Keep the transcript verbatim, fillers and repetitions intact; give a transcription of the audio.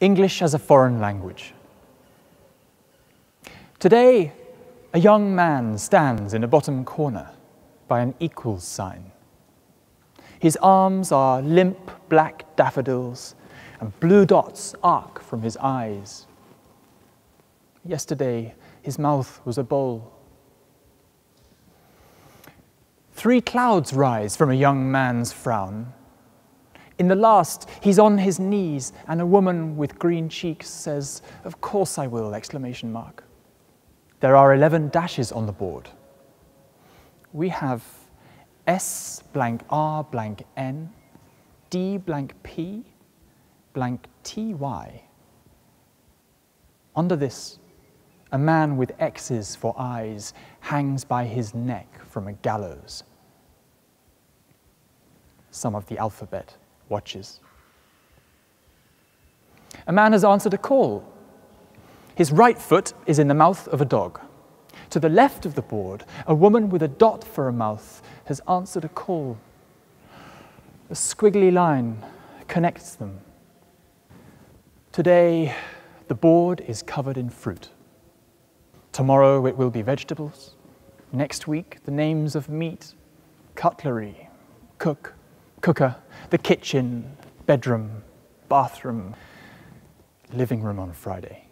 English as a foreign language. Today, a young man stands in a bottom corner by an equals sign. His arms are limp black daffodils, and blue dots arc from his eyes. Yesterday, his mouth was a bowl. Three clouds rise from a young man's frown. In the last, he's on his knees, and a woman with green cheeks says, "Of course I will!" exclamation mark. There are eleven dashes on the board. We have S blank R blank N, D blank P, blank T Y. Under this, a man with X's for eyes hangs by his neck from a gallows. Some of the alphabet watches. A man has answered a call. His right foot is in the mouth of a dog. To the left of the board, a woman with a dot for a mouth has answered a call. A squiggly line connects them. Today, the board is covered in fruit. Tomorrow it will be vegetables. Next week, the names of meat, cutlery, cook, cooker, the kitchen, bedroom, bathroom, living room on Friday.